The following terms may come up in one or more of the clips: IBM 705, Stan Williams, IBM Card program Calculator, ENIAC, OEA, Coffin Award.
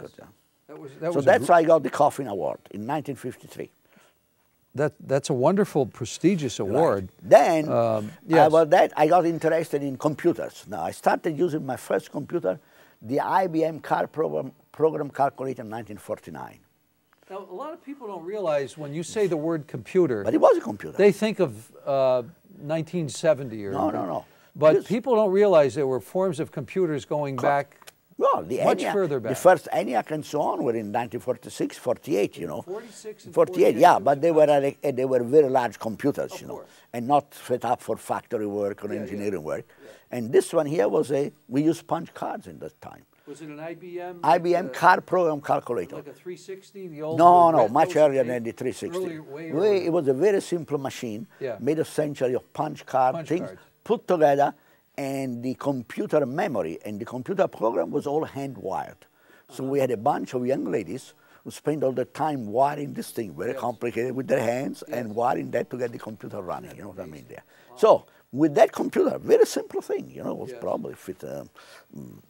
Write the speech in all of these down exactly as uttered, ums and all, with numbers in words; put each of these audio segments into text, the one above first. Good job. That was, that so was that's why I got the Coffin Award in nineteen fifty-three. That, that's a wonderful, prestigious award. Right. Then, um, yes. about that, I got interested in computers. Now, I started using my first computer, the I B M Card program, program Calculator in nineteen forty-nine. Now, a lot of people don't realize when you say the word computer... But it was a computer. They think of uh, nineteen seventy or... No, no, no. But was, people don't realize there were forms of computers going back... Well, the much ENIAC, further back. The first ENIAC and so on were in nineteen forty-six, forty-eight, you know. forty-six and forty-eight, forty-eight, yeah, but they were, like, they were very large computers, of you know, course. and not set up for factory work or yeah, engineering yeah. work. Yeah. And this one here was a, we used punch cards in that time. Was it an I B M? I B M Card program calculator. Like a three sixty, the old... No, no, much earlier than the three sixty. Way way, it was a very simple machine, yeah. made essentially of punch card punch things cards. put together. And the computer memory and the computer program was all hand-wired. So uh-huh. we had a bunch of young ladies who spent all the time wiring this thing, very yes. complicated, with their hands yes. and wiring that to get the computer running, That's you know amazing. what I mean there. Wow. So with that computer, very simple thing, you know, it was yes. probably fit um,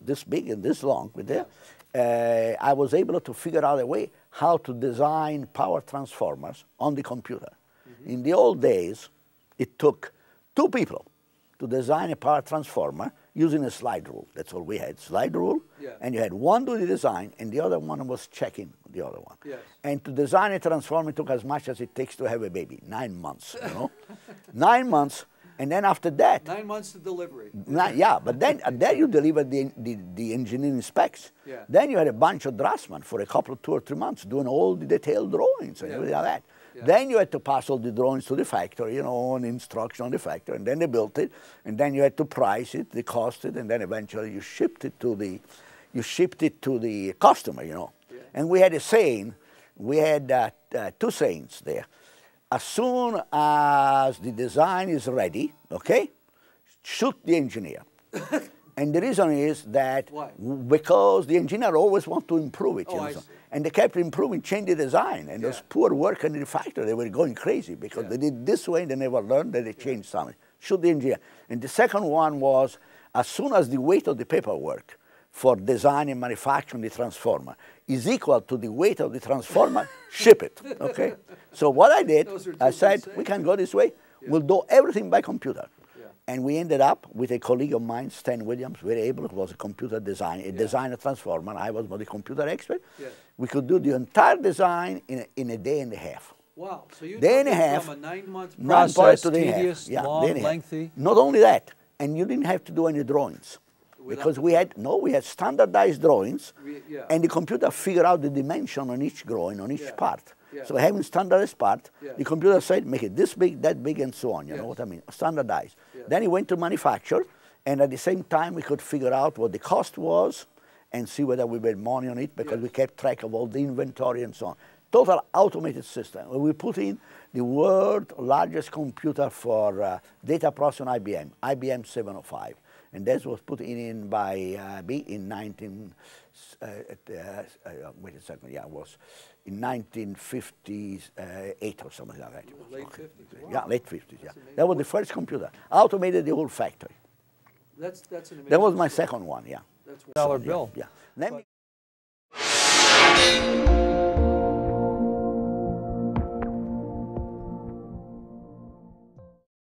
this big and this long with yeah. there. Uh, I was able to figure out a way how to design power transformers on the computer. Mm-hmm. In the old days, it took two people to design a power transformer using a slide rule. That's all we had, slide rule. Yeah. And you had one do the design, and the other one was checking the other one. Yes. And to design a transformer took as much as it takes to have a baby, nine months, you know? Nine months, and then after that... Nine months to delivery. Nine, yeah, but then, then you delivered the, the, the engineering specs. Yeah. Then you had a bunch of draftsmen for a couple of two or three months doing all the detailed drawings and yeah. everything like that. Yeah. Then you had to pass all the drawings to the factory, you know, and instruction on the factory, and then they built it, and then you had to price it, they cost it, and then eventually you shipped it to the, you shipped it to the customer, you know. Yeah. And we had a saying, we had uh, uh, two sayings there. As soon as the design is ready, okay, shoot the engineer. And the reason is that Why? because the engineer always wants to improve it. Oh, you know, I see. And they kept improving, changing the design. And yeah. those poor workers in the factory, they were going crazy because yeah. they did this way and they never learned that they changed yeah. something. Shoot the engineer. And the second one was, as soon as the weight of the paperwork for design and manufacturing the transformer is equal to the weight of the transformer, ship it, okay? So what I did, I said, insane. we can go this way. Yeah. We'll do everything by computer. And we ended up with a colleague of mine, Stan Williams, very able, who was a computer designer, a yeah. designer transformer. I was the computer expert. Yeah. We could do the entire design in a, in a day and a half. Wow. So you day and a half, from a nine-month process, tedious, yeah, long, lengthy. Not only that, and you didn't have to do any drawings. Without because we had, no, we had standardized drawings, we, yeah. and the computer figured out the dimension on each drawing, on each yeah. part. Yeah. So having standardized part, yeah. the computer said, make it this big, that big, and so on. You yes. know what I mean? Standardized. Yes. Then it went to manufacture, and at the same time, we could figure out what the cost was and see whether we made money on it because yes. we kept track of all the inventory and so on. Total automated system. We put in the world's largest computer for uh, data processing on I B M, I B M seven oh five. And that was put in by uh, B in nineteen. Uh, uh, wait a second. Yeah, it was in nineteen fifty-eight or something like that. Late okay. fifties. Wow. Yeah, late fifties. Yeah, that was the first computer. Automated the whole factory. That's that's an amazing. That was my story. second one. Yeah. That's one dollar so, bill. Yeah. yeah. Let me